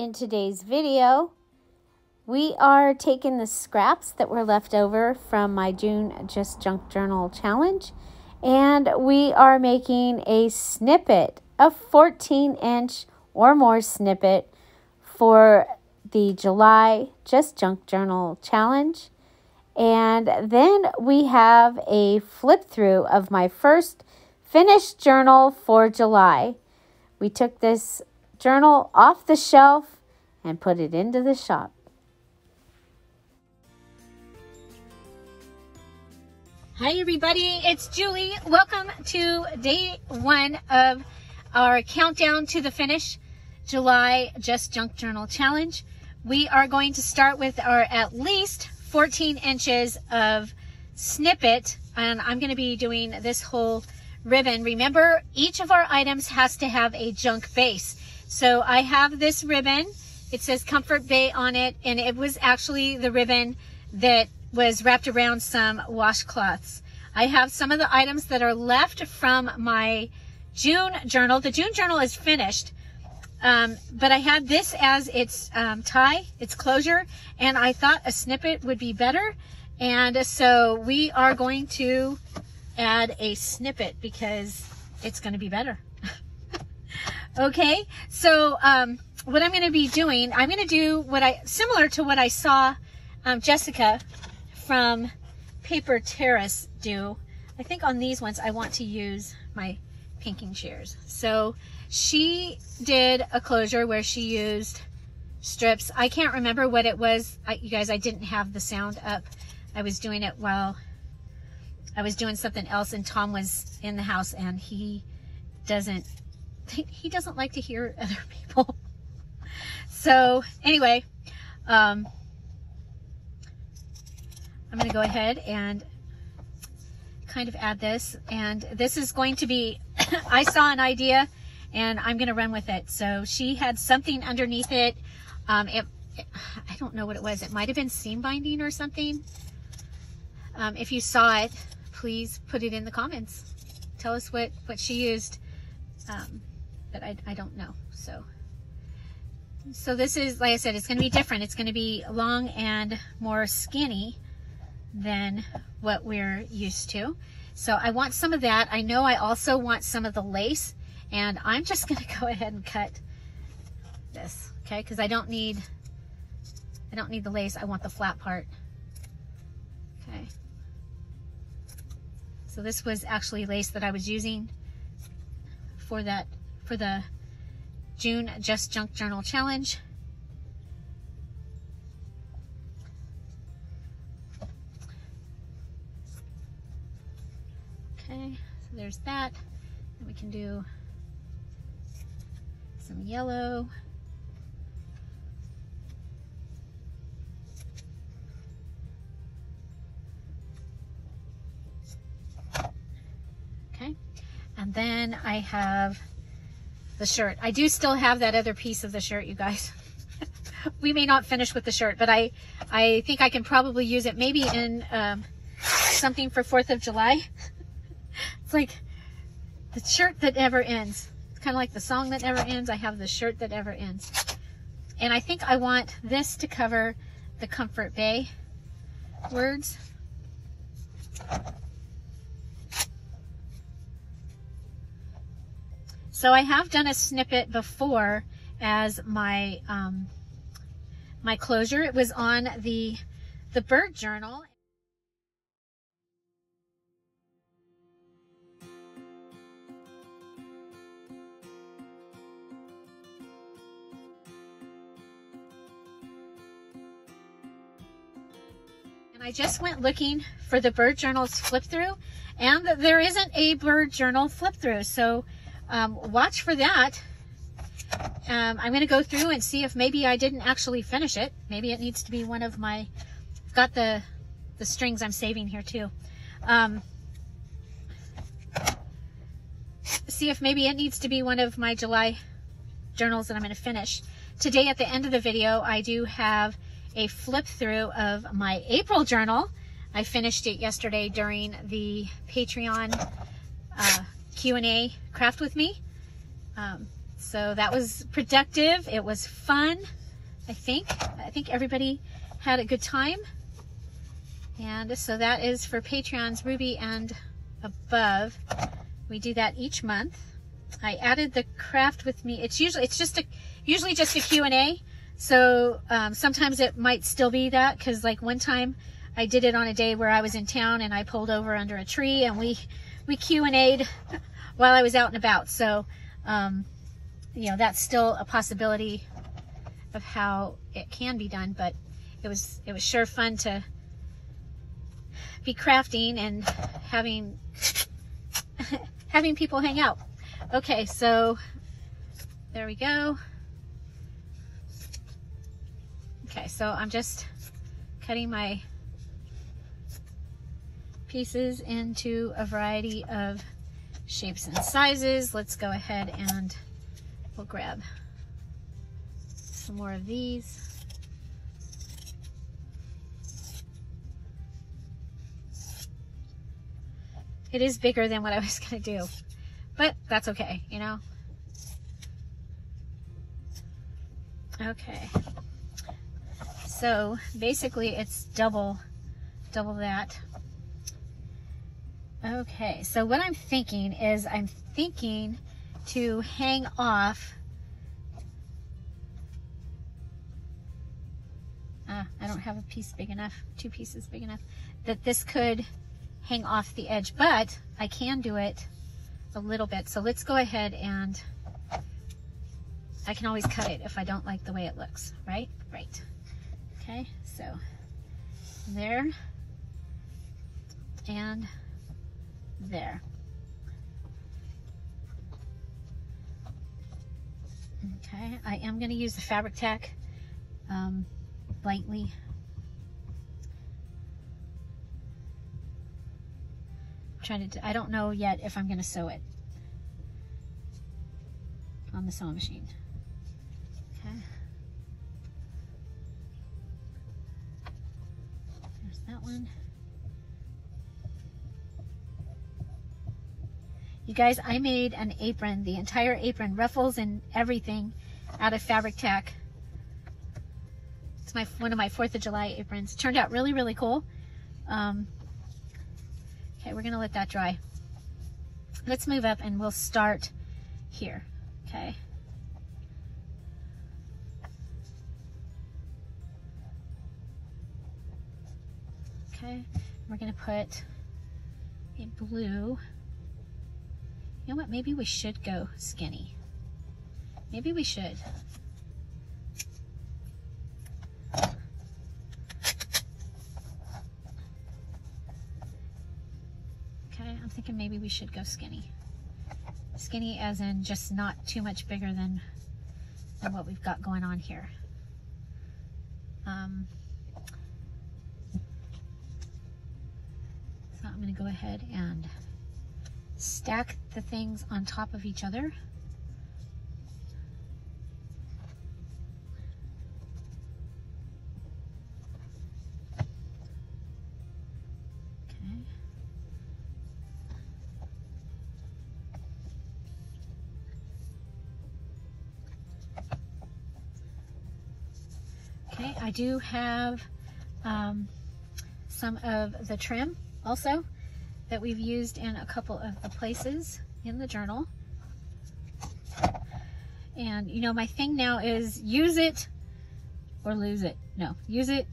in today's video, we are taking the scraps that were left over from my June Just Junk Journal challenge, and we are making a snippet, a 14-inch or more snippet for the July Just Junk Journal challenge. And then we have a flip through of my first finished journal for July. We took this journal off the shelf and put it into the shop. Hi everybody, it's Julie. Welcome to day one of our countdown to the finish July Just Junk Journal challenge. We are going to start with our at least 14 inches of snippet, and I'm going to be doing this whole ribbon. Remember, each of our items has to have a junk base. So I have this ribbon. It says Comfort Bay on it, and it was actually the ribbon that was wrapped around some washcloths. I have some of the items that are left from my June journal. The June journal is finished, but I had this as its tie, its closure, and I thought a snippet would be better. And so we are going to add a snippet because it's going to be better. Okay, so what I'm going to be doing, I'm going to do what I, similar to what I saw Jessica from Paper Terrace do. I think on these ones I want to use my pinking shears. So she did a closure where she used strips. I can't remember what it was. You guys, I didn't have the sound up. I was doing it while I was doing something else, and Tom was in the house, and he doesn't like to hear other people. So anyway, I'm going to go ahead and kind of add this, and this is going to be, I saw an idea and I'm going to run with it. So she had something underneath it. I don't know what it was. It might've been seam binding or something. If you saw it, please put it in the comments. Tell us what she used. But I don't know. So this is, like I said, it's going to be different. It's going to be long and more skinny than what we're used to. So I want some of that. I know I also want some of the lace, and I'm just going to go ahead and cut this, okay? Because I don't need the lace. I want the flat part. Okay. So this was actually lace that I was using for the June Just Junk Journal challenge. Okay, so there's that. And we can do some yellow. Okay, and then I have the shirt. I do still have that other piece of the shirt, you guys. We may not finish with the shirt, but I think I can probably use it maybe in something for 4th of July. It's like the shirt that never ends. It's kind of like the song that never ends. I have the shirt that never ends. And I think I want this to cover the Comfort Bay words. So I have done a snippet before as my my closure. It was on the bird journal. I just went looking for the bird journals flip through, and there isn't a bird journal flip through, so watch for that. I'm going to go through and see if maybe I didn't actually finish it. Maybe it needs to be one of my, I've got the strings I'm saving here too. See if maybe it needs to be one of my July journals that I'm going to finish. Today at the end of the video, I do have a flip through of my April journal. I finished it yesterday during the Patreon Q&A Craft With Me. So that was productive. It was fun, I think. I think everybody had a good time. And so that is for Patreons Ruby and above. We do that each month. I added the craft with me. It's usually just a Q&A. So sometimes it might still be that, because like one time I did it on a day where I was in town and I pulled over under a tree and we Q&A'd while I was out and about. So, you know, that's still a possibility of how it can be done, but it was sure fun to be crafting and having people hang out. Okay, so there we go. Okay, so I'm just cutting my pieces into a variety of shapes and sizes. Let's go ahead and we'll grab some more of these. It is bigger than what I was gonna do, but that's okay, you know? Okay. So basically it's double that. Okay, so what I'm thinking is I'm thinking to hang off. I don't have a piece big enough, two pieces big enough, that this could hang off the edge, but I can do it a little bit. So let's go ahead and I can always cut it if I don't like the way it looks, right? Right. Okay, so there and there. Okay, I am going to use the fabric tack lightly. I don't know yet if I'm going to sew it on the sewing machine. Okay. There's that one. You guys, I made an apron, the entire apron, ruffles and everything, out of fabric tack. It's one of my 4th of July aprons. It turned out really, really cool. Okay, we're gonna let that dry. Let's move up and we'll start here, okay? Okay, we're gonna put a blue. You know what, maybe we should go skinny. Maybe we should. I'm thinking maybe we should go skinny. Skinny as in just not too much bigger than what we've got going on here. So I'm going to go ahead and stack the things on top of each other. I do have some of the trim also that we've used in a couple of the places in the journal. And you know, my thing now is use it or lose it. No, use it,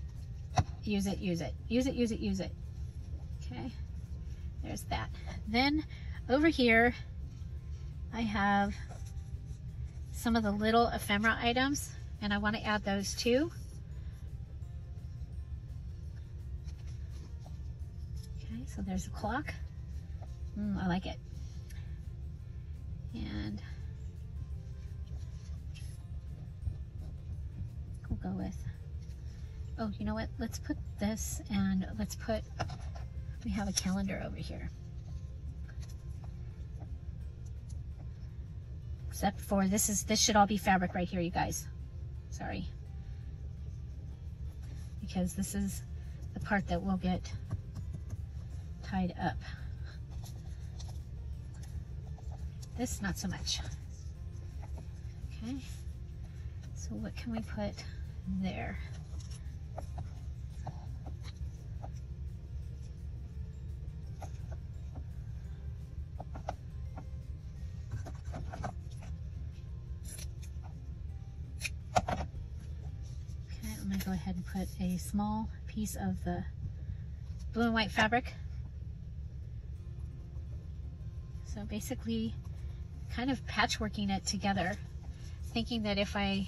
use it, use it, use it, use it, use it. Okay, there's that. Then over here, I have some of the little ephemera items and I want to add those too. So there's a clock. I like it. And we'll go with, oh, you know what? Let's put this and let's put, we have a calendar over here. Except for this should all be fabric right here, you guys. Sorry. Because this is the part that we'll get tied up. This, not so much. Okay, so what can we put there? Go ahead and put a small piece of the blue and white fabric. So basically kind of patchworking it together, thinking that if I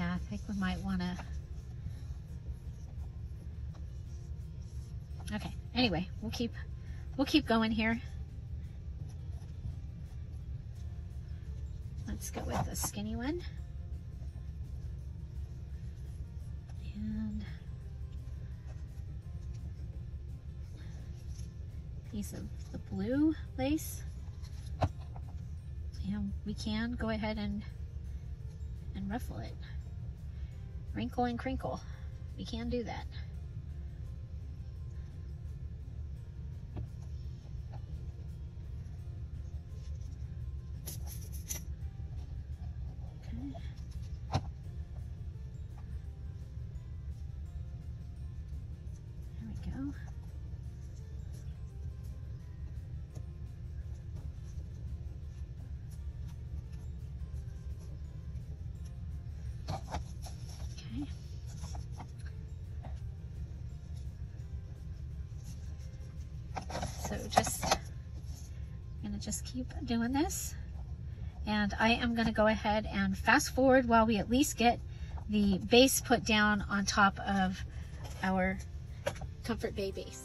I think we might want to anyway, we'll keep going here. Let's go with the skinny one. And a piece of the blue lace. And we can go ahead and ruffle it. Wrinkle and crinkle. We can do that. Just keep doing this, and I am going to go ahead and fast forward while we at least get the base put down on top of our Comfort Bay base.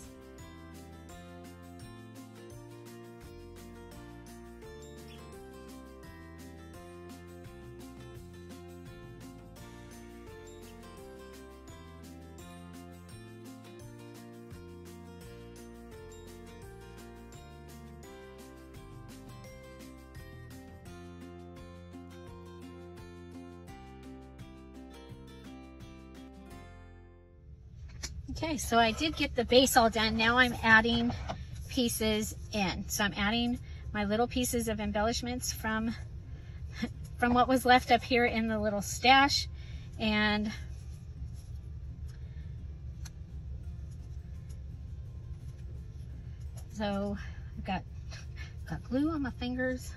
Okay, so I did get the base all done. Now I'm adding pieces in. So I'm adding my little pieces of embellishments from what was left up here in the little stash. And so I've got glue on my fingers.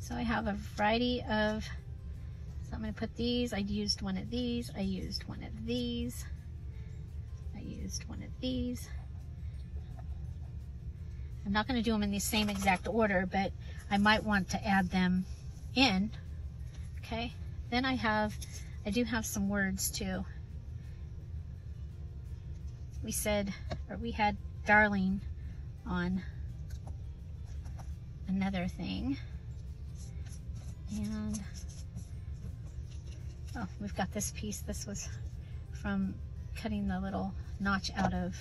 So I have a variety of, so I'm going to put these, I used one of these, I used one of these, I used one of these. I'm not going to do them in the same exact order, but I might want to add them in. Okay, then I do have some words too. We had darling on another thing. And oh, we've got this piece. This was from cutting the little notch out of.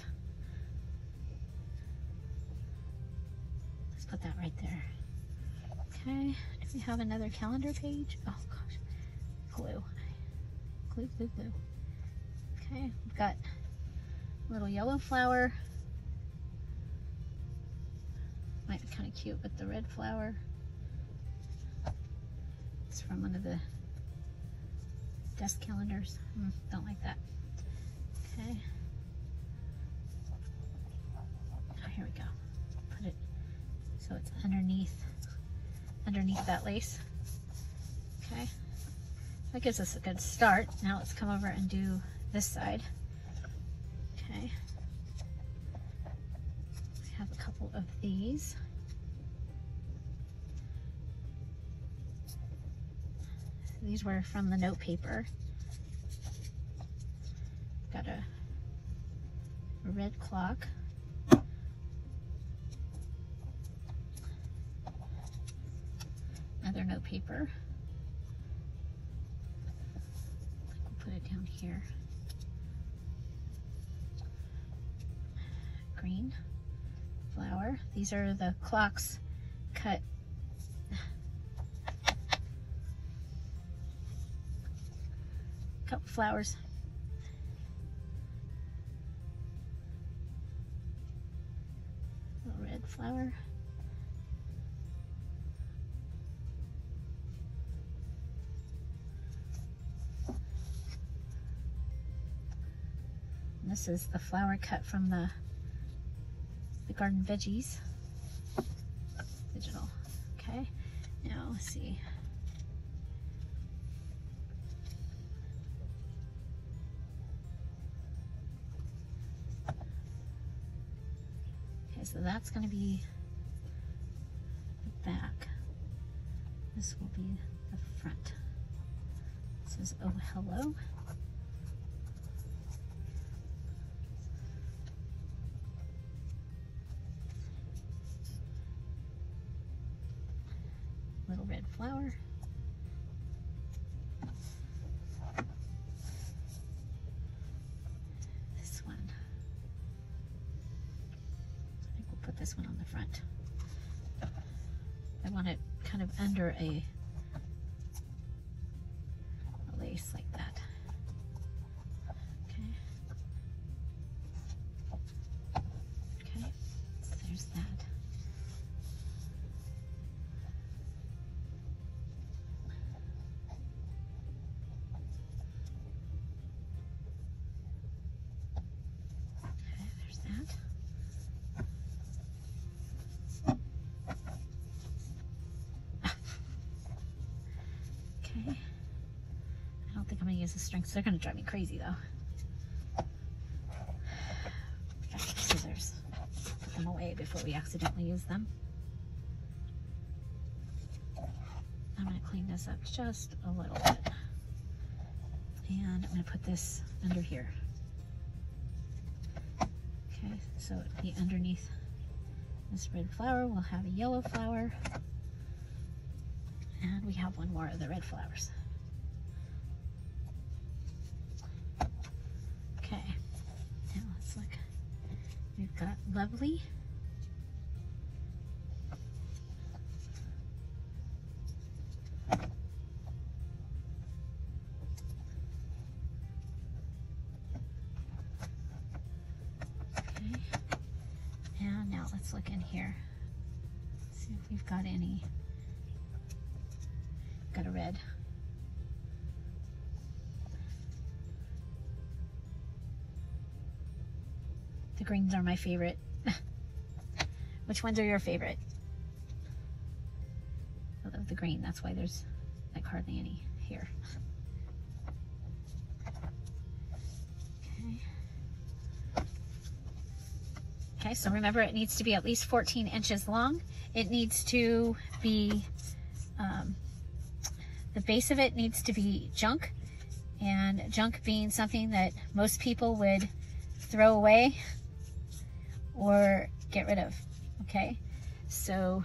Let's put that right there. Okay. Do we have another calendar page? Oh gosh, glue. Okay, we've got a little yellow flower. Might be kind of cute with the red flower. It's from one of the desk calendars. Don't like that. Okay. Oh, here we go. Put it so it's underneath that lace. Okay. That gives us a good start. Now let's come over and do this side. Okay. We have a couple of these. These were from the note paper. Got a red clock. Another note paper. I think we'll put it down here. Green flower. These are the clocks cut couple flowers. Little red flower. And this is the flower cut from the garden veggies. Digital. Okay. Now let's see. So that's going to be the back. This will be the front. This is Oh Hello. Little red flower. This one on the front. I want it kind of under a lace like that. Okay. Okay. So there's that. Okay. There's that. The strings. They're going to drive me crazy though. Scissors. Put them away before we accidentally use them. I'm going to clean this up just a little bit. And I'm going to put this under here. Okay, so it'll be underneath this red flower. We'll have a yellow flower. And we have one more of the red flowers. We've got Lovely. Okay. And now let's look in here. Let's see if we've got any. Got a red. The greens are my favorite. Which ones are your favorite? I love the green. That's why there's like hardly any here. Okay. Okay, so remember it needs to be at least 14 inches long. It needs to be, the base of it needs to be junk. And junk being something that most people would throw away or get rid of. Okay, so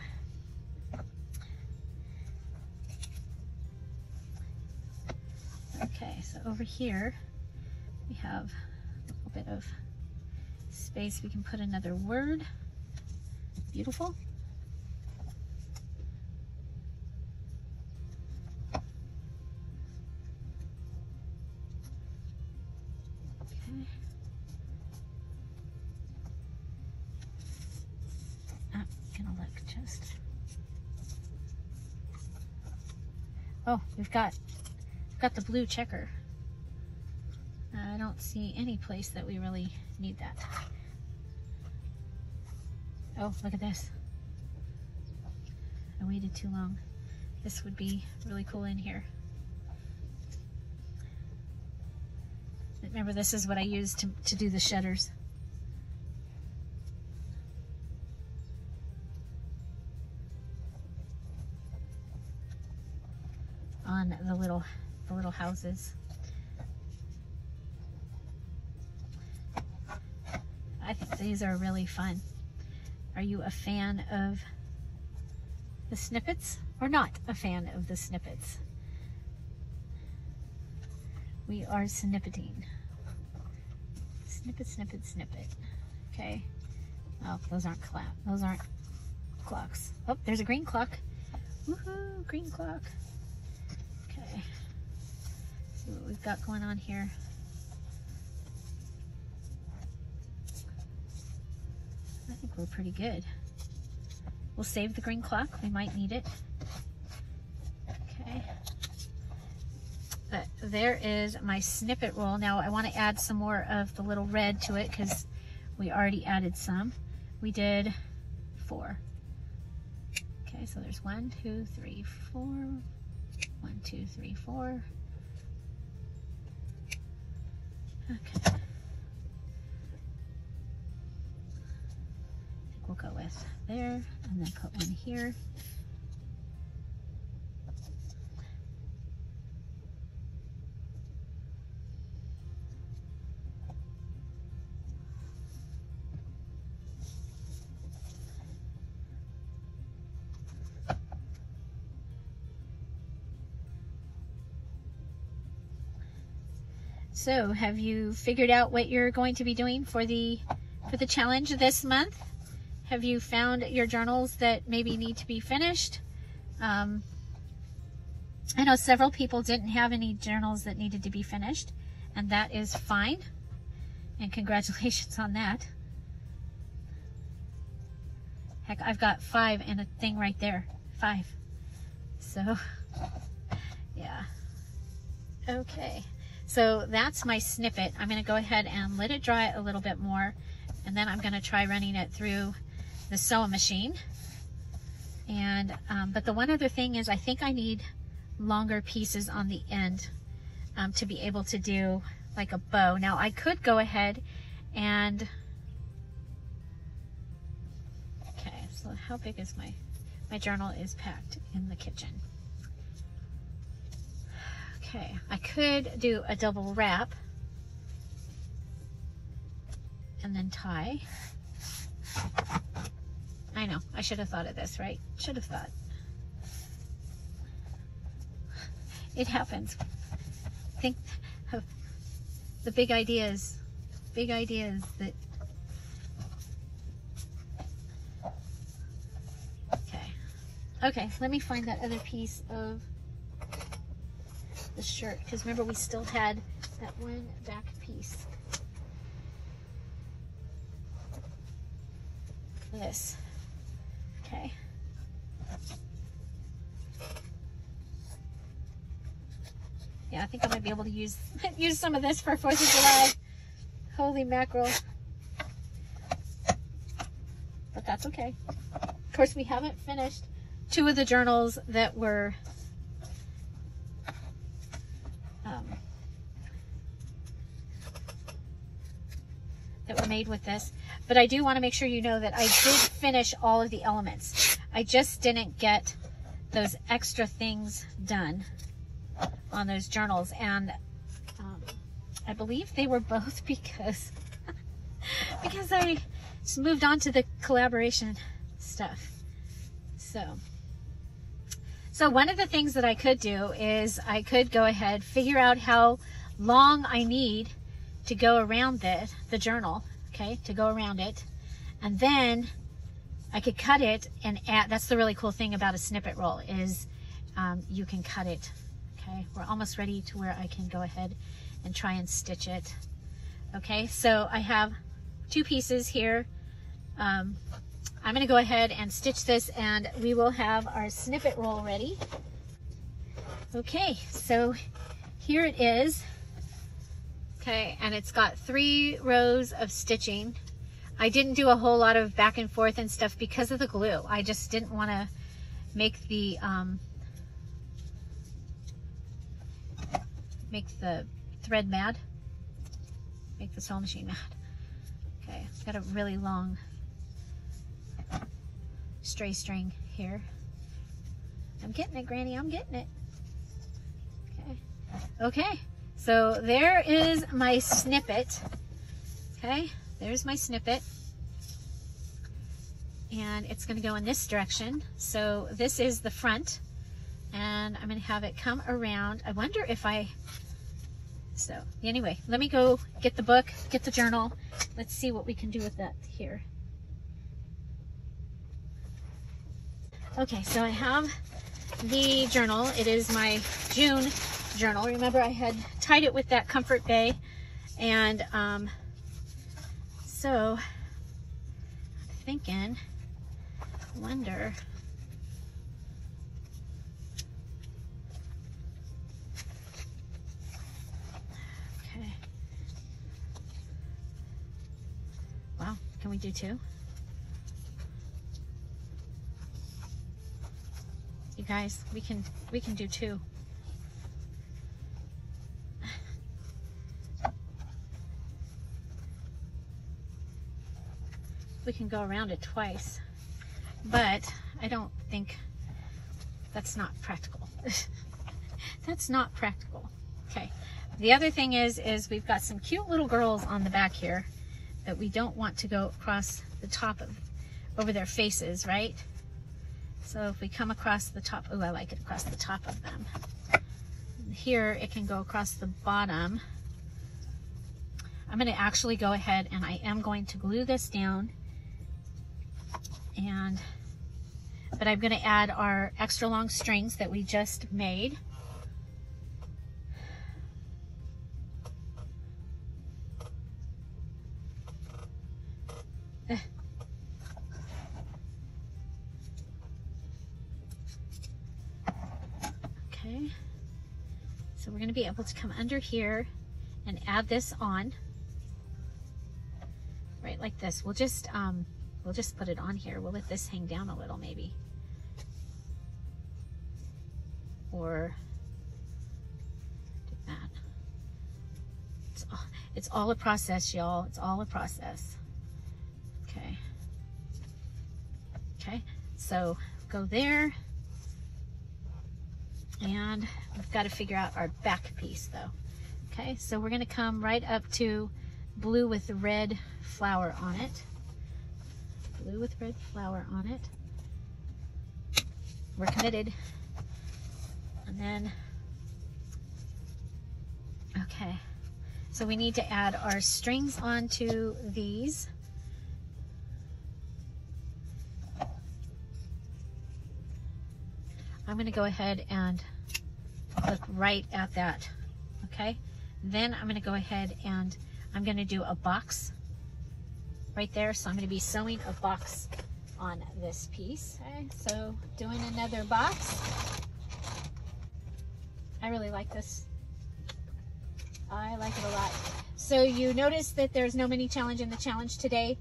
okay, so over here we have a little bit of space. We can put another word. Beautiful. Oh, we've got the blue checker. I don't see any place that we really need that. Oh, look at this. I waited too long. This would be really cool in here. Remember, this is what I used to do the shutters. On the little houses. I think these are really fun. Are you a fan of the snippets or not a fan of the snippets? We are snippeting. Snippet, snippet, snippet. Okay. Oh, those aren't clocks. Oh, there's a green clock. Woohoo, green clock. Let's see what what we've got going on here. I think we're pretty good. We'll save the green clock, we might need it. Okay. But there is my snippet roll. Now I want to add some more of the little red to it because we already added some. We did 4. Okay, so there's 1, 2, 3, 4. 1, 2, 3, 4. Okay. We'll go with there and then put one here. So, have you figured out what you're going to be doing for the challenge this month? Have you found your journals that maybe need to be finished? I know several people didn't have any journals that needed to be finished, and that is fine. And congratulations on that. Heck, I've got 5 and a thing right there. 5. So, yeah. Okay. So that's my snippet. I'm going to go ahead and let it dry a little bit more, and then I'm going to try running it through the sewing machine. And but the one other thing is I think I need longer pieces on the end to be able to do like a bow. Now I could go ahead and, okay, so how big is my journal is packed in the kitchen. Okay, I could do a double wrap and then tie. I know, I should have thought of this, right? Should have thought. It happens. Think of the big ideas that... Okay. Okay, let me find that other piece of the shirt, because remember we still had that one back piece. This. Okay. Yeah, I think I might be able to use some of this for 4th of July. Holy mackerel. But that's okay. Of course, we haven't finished 2 of the journals that were made with this, but I do want to make sure you know that I did finish all of the elements. I just didn't get those extra things done on those journals, and I believe they were both because because I just moved on to the collaboration stuff. So one of the things that I could do is I could go ahead, figure out how long I need to go around the journal, okay, to go around it, and then I could cut it and add. That's the really cool thing about a snippet roll is you can cut it. Okay, we're almost ready to where I can go ahead and try and stitch it. Okay, so I have 2 pieces here. I'm gonna go ahead and stitch this, and we will have our snippet roll ready. Okay, so here it is. Okay, and it's got 3 rows of stitching. I didn't do a whole lot of back and forth and stuff because of the glue. I just didn't want to make the thread mad, make the sewing machine mad. Okay, it's got a really long stray string here. I'm getting it, Granny, I'm getting it. Okay, okay. So there is my snippet. Okay, there's my snippet. And it's gonna go in this direction. So this is the front, and I'm gonna have it come around. I wonder if so anyway, let me go get the book, get the journal. Let's see what we can do with that here. Okay, so I have the journal. It is my June journal. Remember, I had tied it with that Comfort Bay, and so I'm thinking, wonder. Okay. Wow, can we do two? You guys, we can do two. We can go around it twice, but I don't think that's not practical. That's not practical. Okay. The other thing is we've got some cute little girls on the back here that we don't want to go across the top of over their faces, right? So if we come across the top, oh, I like it across the top of them. Here, it can go across the bottom. I'm gonna actually go ahead and I am going to glue this down, and, but I'm gonna add our extra long strings that we just made. So we're going to be able to come under here and add this on, right, like this. We'll just put it on here. We'll let this hang down a little, maybe, or do that. It's all a process, y'all. It's all a process. Okay. Okay. So go there. And we've got to figure out our back piece though. Okay, so we're gonna come right up to blue with red flower on it. Blue with red flower on it. We're committed. And then, okay. So we need to add our strings onto these. I'm going to go ahead and look right at that, okay? Then I'm going to go ahead and I'm going to do a box right there. So I'm going to be sewing a box on this piece. Okay, so doing another box. I really like this. I like it a lot. So you notice that there's no mini challenge in the challenge today.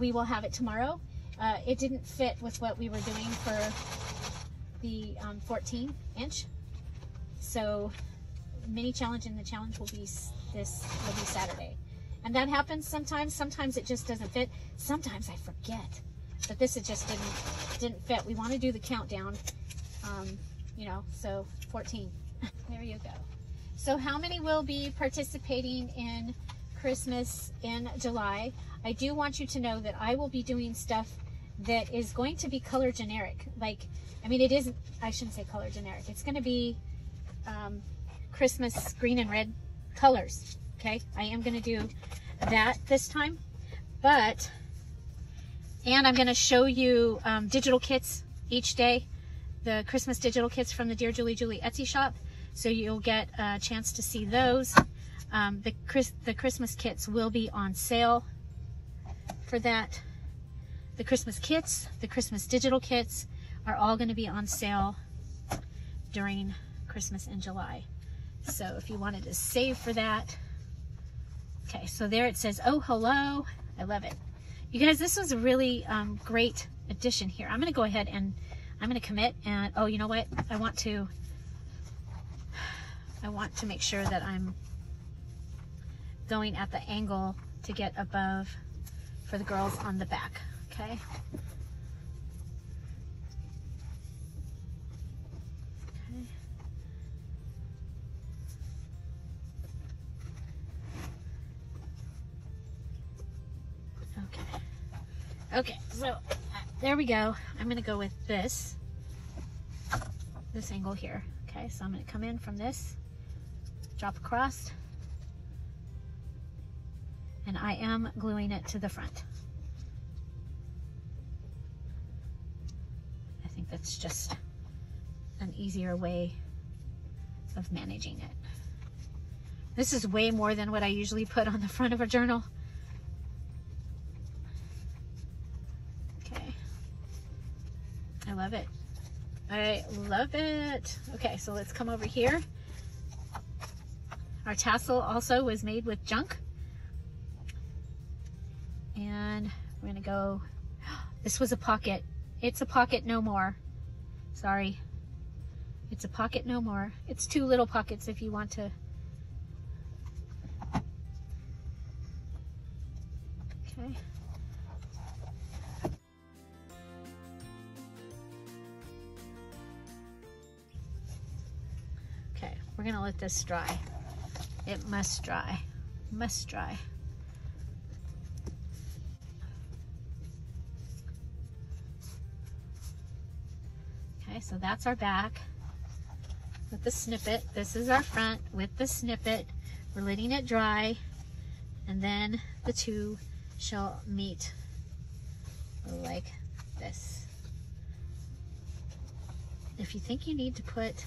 We will have it tomorrow. It didn't fit with what we were doing for the 14 inch. So mini challenge and the challenge will be this will be Saturday. And that happens sometimes. Sometimes it just doesn't fit. Sometimes I forget. But this it just didn't fit. We want to do the countdown. You know, so 14. There you go. So how many will be participating in Christmas in July? I do want you to know that I will be doing stuff that is going to be color generic. Like, I mean, it isn't, I shouldn't say color generic. It's going to be Christmas green and red colors. Okay. I am going to do that this time, but, and I'm going to show you digital kits each day, the Christmas digital kits from the Dear Julie Julie Etsy shop. So you'll get a chance to see those. The Christmas kits will be on sale for that. The Christmas kits, the Christmas digital kits are all going to be on sale during Christmas in July. So if you wanted to save for that. Okay, so there it says, oh, hello. I love it. You guys, this was a really great addition here. I'm going to go ahead and I'm going to commit and, oh, you know what? I want to make sure that I'm going at the angle to get above for the girls on the back. Okay. Okay. Okay. Okay. So there we go. I'm going to go with this angle here. Okay. So I'm going to come in from this, drop across, and I am gluing it to the front. That's just an easier way of managing it. This is way more than what I usually put on the front of a journal. Okay. I love it. I love it. Okay, so let's come over here. Our tassel also was made with junk. And we're gonna go, this was a pocket. It's a pocket no more. Sorry. It's a pocket no more. It's two little pockets if you want to. Okay. Okay, we're gonna let this dry. It must dry, must dry. Okay, so that's our back with the snippet. This is our front with the snippet. We're letting it dry, and then the two shall meet like this. If you think you need to put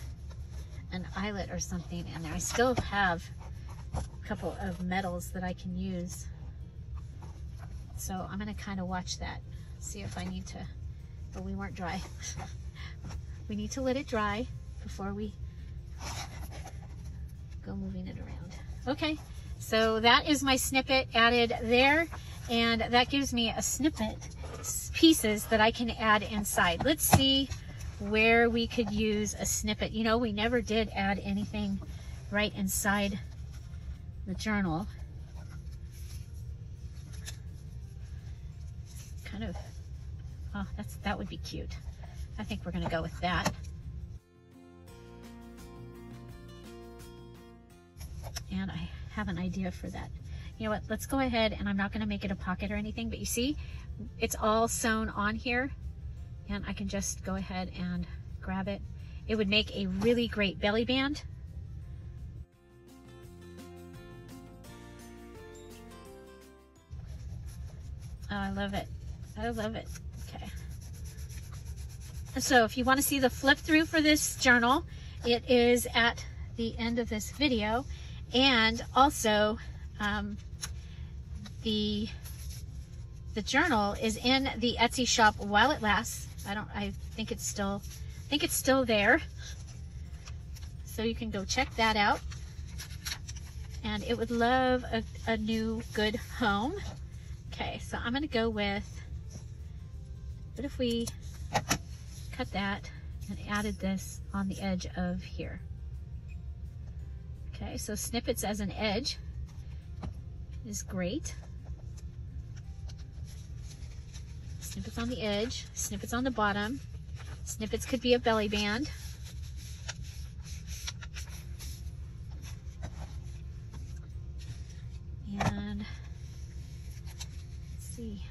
an eyelet or something in there, I still have a couple of metals that I can use. So I'm gonna kind of watch that, see if I need to, but we weren't dry. We need to let it dry before we go moving it around. Okay, so that is my snippet added there, and that gives me a snippet pieces that I can add inside. Let's see where we could use a snippet. You know, we never did add anything right inside the journal. Kind of, oh, that would be cute. I think we're gonna go with that. And I have an idea for that. You know what, let's go ahead, and I'm not gonna make it a pocket or anything, but you see, it's all sewn on here, and I can just go ahead and grab it. It would make a really great belly band. Oh, I love it, I love it. Okay. So if you want to see the flip through for this journal, it is at the end of this video, and also the journal is in the Etsy shop while it lasts. I think it's still there, so you can go check that out. And it would love a new good home. Okay, so I'm gonna go with, what if we cut that and added this on the edge of here? Okay, so snippets as an edge is great. Snippets on the edge, snippets on the bottom, snippets could be a belly band. And let's see.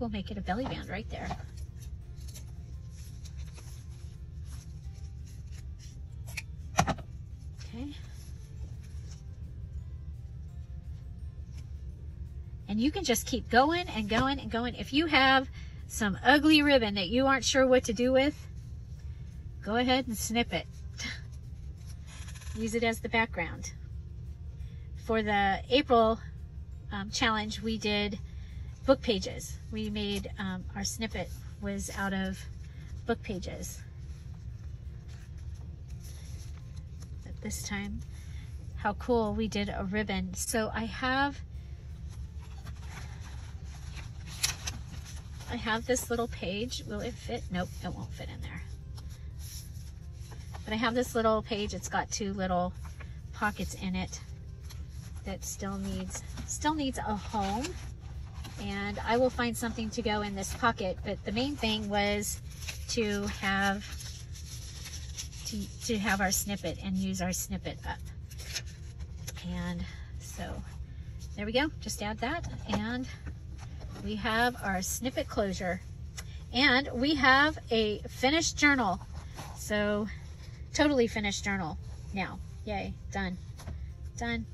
We'll make it a belly band right there. Okay. And you can just keep going and going and going. If you have some ugly ribbon that you aren't sure what to do with, go ahead and snip it. Use it as the background. For the April challenge, we did book pages. We made our snippet was out of book pages. But this time, how cool, we did a ribbon. So I have this little page. Will it fit? Nope, it won't fit in there. But I have this little page. It's got two little pockets in it that still needs a home. And I will find something to go in this pocket, but the main thing was to have our snippet and use our snippet up. And so there we go, just add that, and we have our snippet closure, and we have a finished journal. So totally finished journal now. Yay, done, done.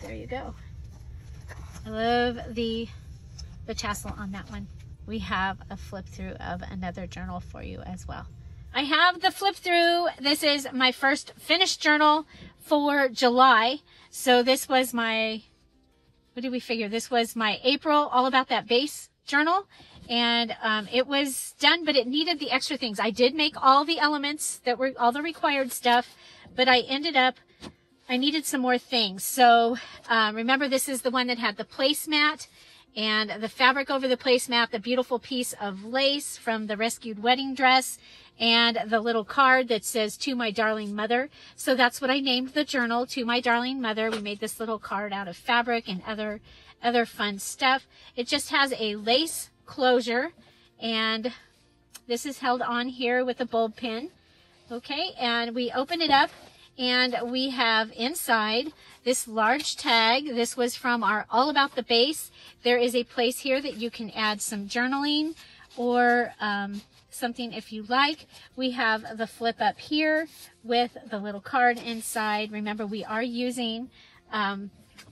There you go. I love the the tassel on that one. We have a flip through of another journal for you as well. I have the flip through. This is my first finished journal for July. So this was my, what did we figure? This was my April, all about that base journal. And it was done, but it needed the extra things. I did make all the elements that were all the required stuff, but I ended up, I needed some more things. So remember, this is the one that had the placemat and the fabric over the placemat, the beautiful piece of lace from the rescued wedding dress, and the little card that says, "To my darling mother." So that's what I named the journal, "To my darling mother." We made this little card out of fabric and other fun stuff. It just has a lace closure, and this is held on here with a bulb pin. Okay, and we open it up, and we have inside this large tag. This was from our All About the Base. There is a place here that you can add some journaling or something if you like. We have the flip up here with the little card inside. Remember, we are using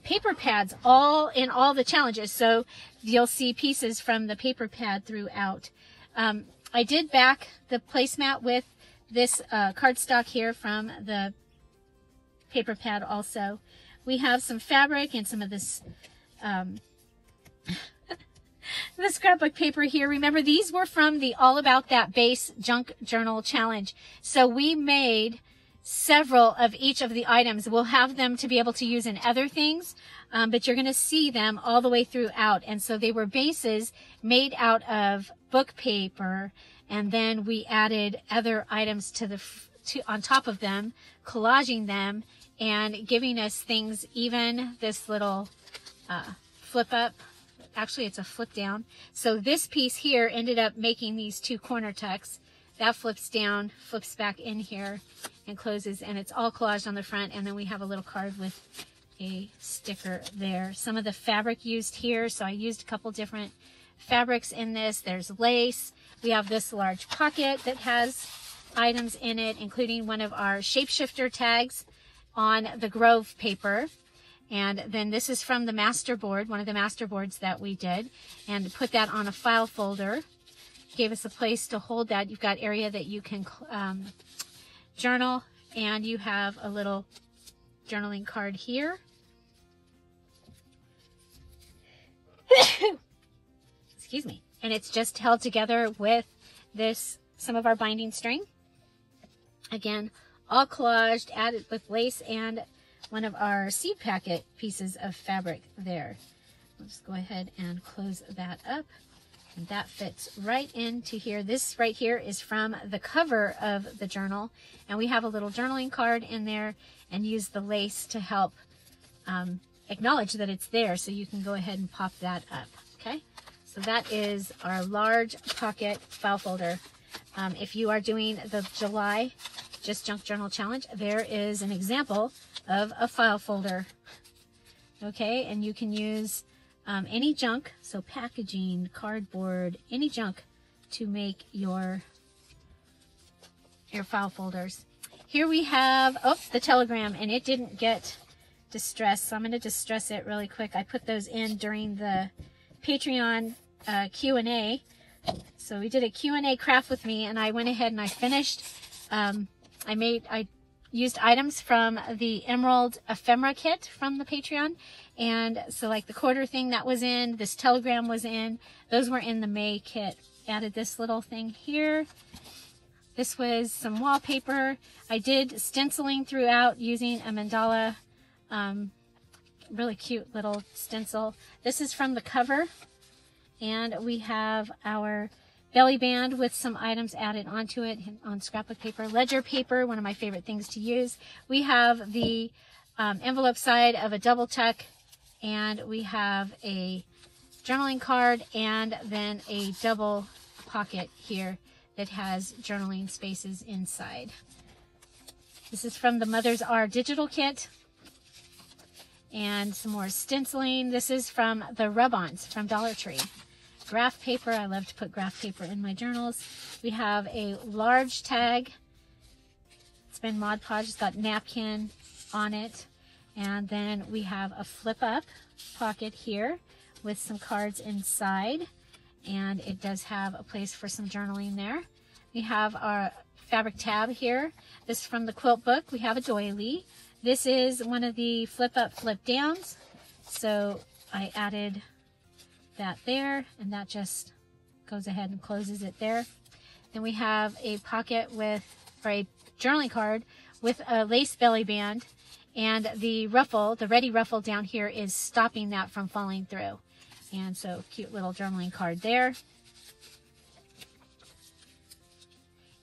paper pads all in all the challenges, so you'll see pieces from the paper pad throughout. I did back the placemat with this cardstock here from the paper pad also. We have some fabric and some of this the scrapbook paper here. Remember, these were from the All About That Base Junk Journal Challenge. So we made several of each of the items. We'll have them to be able to use in other things, but you're going to see them all the way throughout. And so they were bases made out of book paper, and then we added other items to on top of them, collaging them and giving us things. Even this little flip up, actually it's a flip down. So this piece here ended up making these two corner tucks. That flips down, flips back in here and closes, and it's all collaged on the front. And then we have a little card with a sticker there. Some of the fabric used here. So I used a couple different fabrics in this. There's lace. We have this large pocket that has items in it, including one of our shapeshifter tags on the Grove paper. And then this is from the master board, one of the master boards that we did, and put that on a file folder. Gave us a place to hold that. You've got area that you can journal, and you have a little journaling card here. Excuse me. And it's just held together with this, some of our binding string. Again, all collaged, added with lace and one of our seed packet pieces of fabric there. We'll just go ahead and close that up. And that fits right into here. This right here is from the cover of the journal. And we have a little journaling card in there, and use the lace to help acknowledge that it's there. So you can go ahead and pop that up. Okay. So that is our large pocket file folder. If you are doing the July Just Junk Journal Challenge, there is an example of a file folder. Okay, and you can use any junk, so packaging, cardboard, any junk, to make your file folders. Here we have, oh, the telegram, and it didn't get distressed, so I'm going to distress it really quick. I put those in during the Patreon Q&A. So we did a Q&A craft with me, and I went ahead and I finished. I used items from the Emerald Ephemera kit from the Patreon. And so like the quarter thing that was in, this telegram was in, those were in the May kit. Added this little thing here. This was some wallpaper. I did stenciling throughout using a mandala, really cute little stencil. This is from the cover. And we have our belly band with some items added onto it on scrapbook paper, ledger paper, one of my favorite things to use. We have the envelope side of a double tuck, and we have a journaling card, and then a double pocket here that has journaling spaces inside. This is from the Mothers Are digital kit, and some more stenciling. This is from the rub-ons from Dollar Tree. Graph paper. I love to put graph paper in my journals. We have a large tag. It's been Mod Podge. It's got napkin on it. And then we have a flip up pocket here with some cards inside, and it does have a place for some journaling there. We have our fabric tab here. This is from the quilt book. We have a doily. This is one of the flip up, flip downs. So I added that there, and that just goes ahead and closes it there. Then we have a pocket with, or a journaling card with a lace belly band, and the ruffle, the ready ruffle down here is stopping that from falling through. And so cute little journaling card there.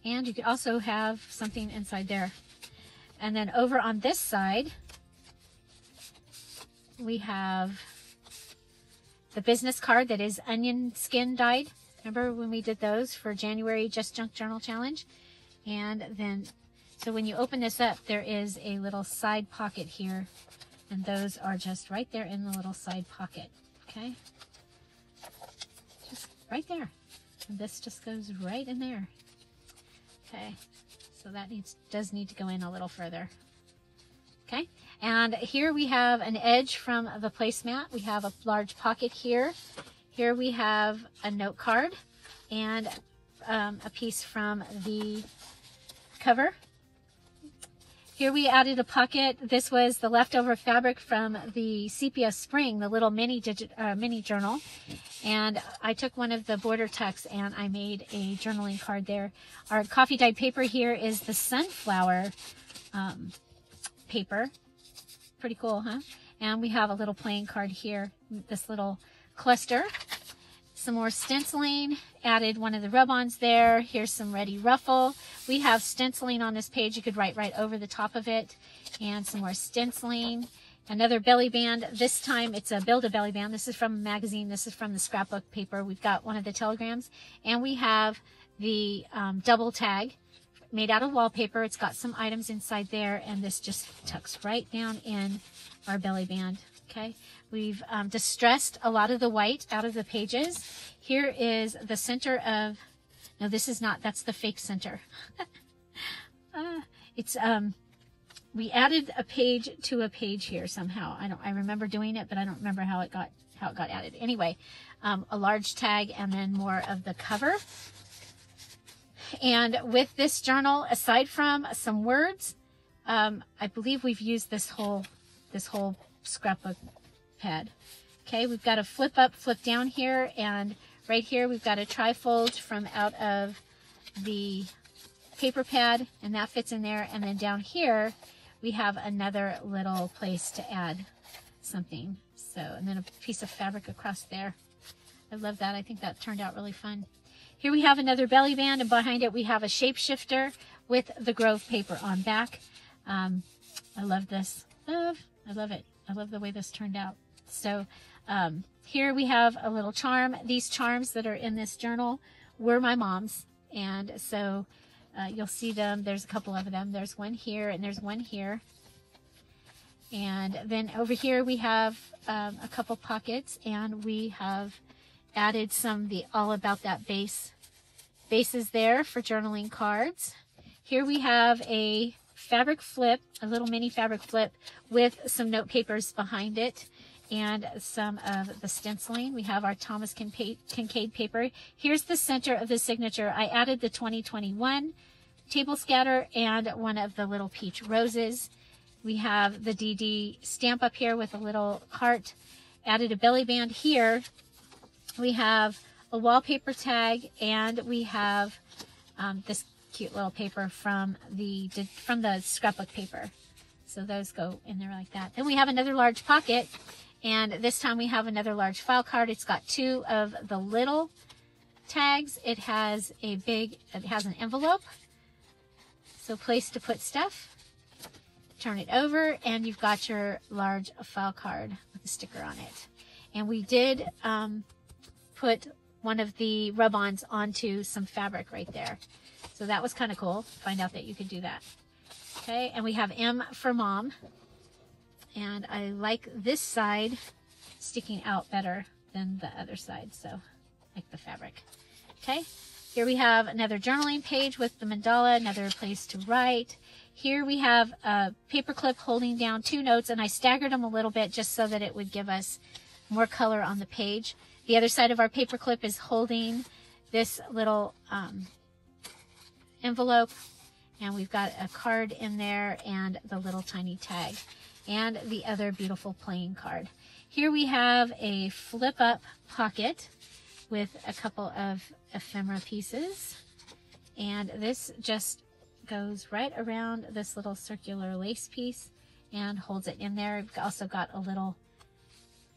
And you can also have something inside there. And then over on this side, we have the business card that is onion skin dyed. Remember when we did those for January Just Junk Journal Challenge? And then, so when you open this up, there is a little side pocket here, and those are just right there in the little side pocket. Okay, just right there. And this just goes right in there. Okay, so that does need to go in a little further. Okay, and here we have an edge from the placemat. We have a large pocket here. Here we have a note card and a piece from the cover. Here we added a pocket. This was the leftover fabric from the Sepia Spring, the little mini journal. And I took one of the border tucks and I made a journaling card there. Our coffee dyed paper here is the sunflower paper. Pretty cool, huh? And we have a little playing card here, this little cluster. Some more stenciling, added one of the rub-ons there. Here's some ready ruffle. We have stenciling on this page. You could write right over the top of it. And some more stenciling, another belly band. This time it's a build a belly band. This is from a magazine. This is from the scrapbook paper. We've got one of the telegrams, and we have the double tag made out of wallpaper. It's got some items inside there, and this just tucks right down in our belly band. Okay, we've distressed a lot of the white out of the pages. Here is the center of, no, this is not, that's the fake center. We added a page to a page here somehow. I remember doing it, but I don't remember how it got added. Anyway, a large tag and then more of the cover. And with this journal, aside from some words, I believe we've used this whole scrapbook pad. Okay, we've got a flip up, flip down here, and right here we've got a tri-fold from out of the paper pad, and that fits in there. And then down here we have another little place to add something. So, and then a piece of fabric across there. I love that. I think that turned out really fun. Here we have another belly band, and behind it we have a shapeshifter with the Grove paper on back. I love this. I love it. I love the way this turned out. So here we have a little charm. These charms that are in this journal were my mom's. And so you'll see them. There's a couple of them. There's one here and there's one here. And then over here we have a couple pockets, and we have added some of the All About That bases there for journaling cards. Here we have a fabric flip, a little mini fabric flip with some note papers behind it and some of the stenciling. We have our Thomas Kincaid paper. Here's the center of the signature. I added the 2021 table scatter and one of the little peach roses. We have the DD stamp up here with a little heart. Added a belly band here. We have a wallpaper tag, and we have this cute little paper from the scrapbook paper. So those go in there like that. Then we have another large pocket, and this time we have another large file card. It's got two of the little tags. It has a big, it has an envelope, so place to put stuff. Turn it over and you've got your large file card with a sticker on it. And we did put one of the rub-ons onto some fabric right there. So that was kind of cool. Find out that you could do that. Okay, and we have M for Mom. And I like this side sticking out better than the other side. So I like the fabric. Okay, here we have another journaling page with the mandala, another place to write. Here we have a paper clip holding down two notes, and I staggered them a little bit just so that it would give us more color on the page. The other side of our paper clip is holding this little envelope, and we've got a card in there and the little tiny tag and the other beautiful playing card. Here we have a flip up pocket with a couple of ephemera pieces, and this just goes right around this little circular lace piece and holds it in there. We've also got a little,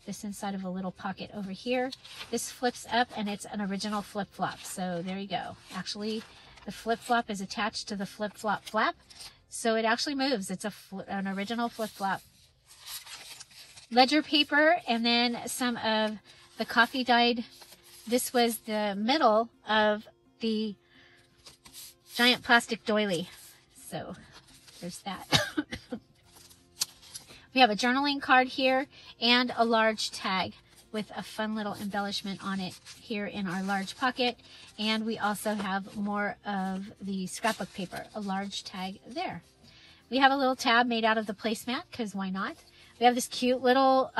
this inside of a little pocket over here. This flips up and it's an original flip-flop, so there you go. Actually, the flip-flop is attached to the flip-flop flap, so it actually moves. It's an original flip-flop. Ledger paper, and then some of the coffee dyed. This was the middle of the giant plastic doily, so there's that. We have a journaling card here and a large tag with a fun little embellishment on it here in our large pocket. And we also have more of the scrapbook paper, a large tag there. We have a little tab made out of the placemat, because why not? We have this cute little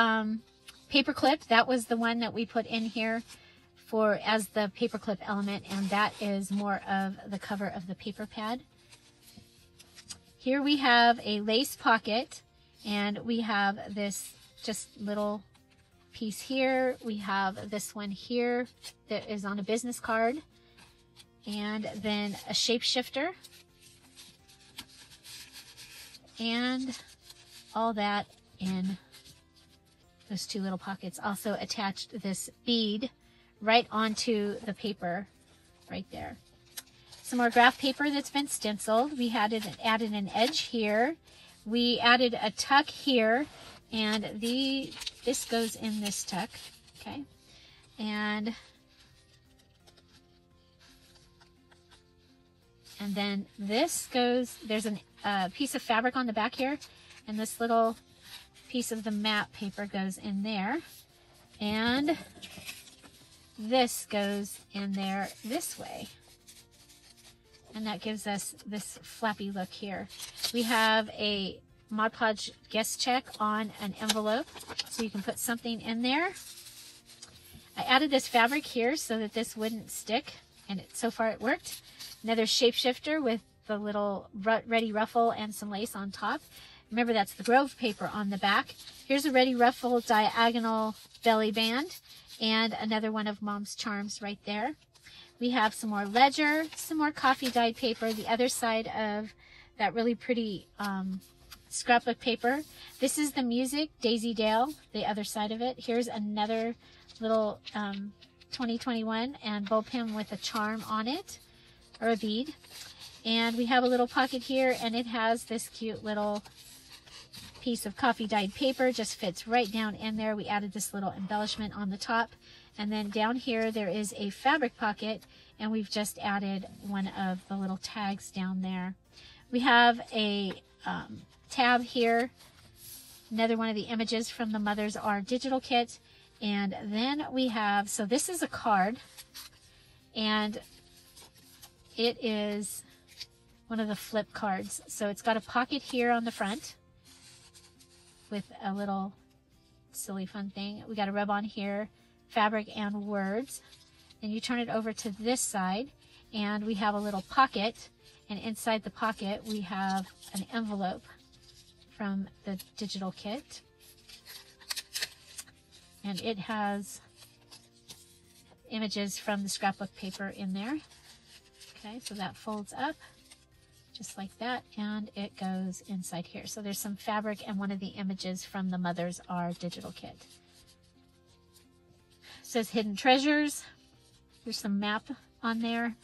paper clip. That was the one that we put in here for as the paper clip element, and that is more of the cover of the paper pad. Here we have a lace pocket, and we have this just little piece here. We have this one here that is on a business card, and then a shapeshifter, and all that in those two little pockets. Also attached this bead right onto the paper right there. Some more graph paper that's been stenciled. We had it added an edge here. We added a tuck here, and this goes in this tuck, okay? And then this goes, there's a piece of fabric on the back here, and this little piece of the map paper goes in there, and this goes in there this way. And that gives us this flappy look here. We have a Mod Podge guest check on an envelope, so you can put something in there. I added this fabric here so that this wouldn't stick, and so far it worked. Another shapeshifter with the little ready ruffle and some lace on top. Remember, that's the Grove paper on the back. Here's a ready ruffle diagonal belly band, and another one of Mom's Charms right there. We have some more ledger, some more coffee dyed paper, the other side of that really pretty scrapbook paper. This is the music, Daisy Dale, the other side of it. Here's another little 2021 and bullpen with a charm on it, or a bead. And we have a little pocket here, and it has this cute little piece of coffee dyed paper, just fits right down in there. We added this little embellishment on the top. And then down here there is a fabric pocket, and we've just added one of the little tags down there. We have a tab here, another one of the images from the Mothers Are digital kit. And then we have, so this is a card, and it is one of the flip cards. So it's got a pocket here on the front with a little silly fun thing. We got a rub on here, fabric and words. Then you turn it over to this side, and we have a little pocket, and inside the pocket we have an envelope from the digital kit, and it has images from the scrapbook paper in there. Okay, so that folds up just like that, and it goes inside here. So there's some fabric and one of the images from the Mothers Are digital kit. It says hidden treasures. There's some map on there,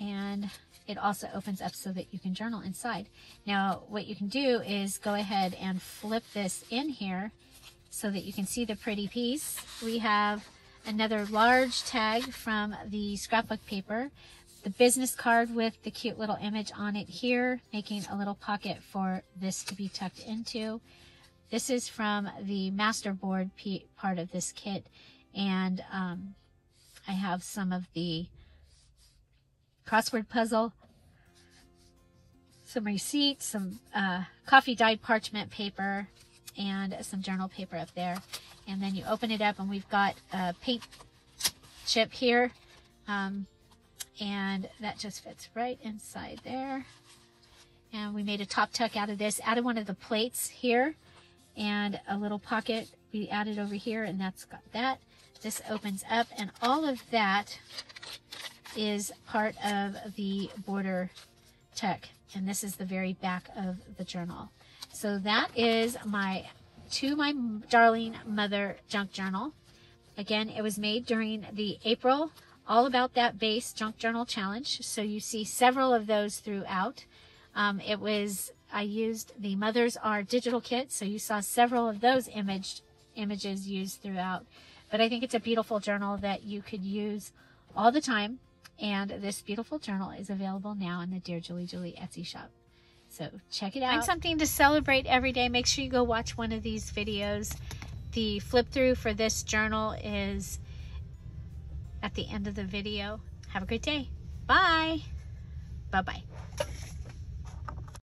and it also opens up so that you can journal inside. Now what you can do is go ahead and flip this in here so that you can see the pretty piece. We have another large tag from the scrapbook paper, the business card with the cute little image on it here, making a little pocket for this to be tucked into. This is from the masterboard part of this kit, and I have some of the crossword puzzle, some receipts, some coffee dyed parchment paper, and some journal paper up there. and then you open it up, and we've got a paint chip here, and that just fits right inside there. And we made a top tuck out of this, added one of the plates here, and a little pocket we added over here, and that's got that. This opens up, and all of that is part of the border tuck, and this is the very back of the journal. So that is my To My Darling Mother junk journal. Again, it was made during the April All About That Base Junk Journal Challenge, so you see several of those throughout. I used the Mothers Are digital kit, so you saw several of those images used throughout. But I think it's a beautiful journal that you could use all the time, and this beautiful journal is available now in the Dear Julie Julie Etsy shop. So check it out. Find something to celebrate every day. Make sure you go watch one of these videos. The flip through for this journal is at the end of the video. Have a great day. Bye. Bye-bye.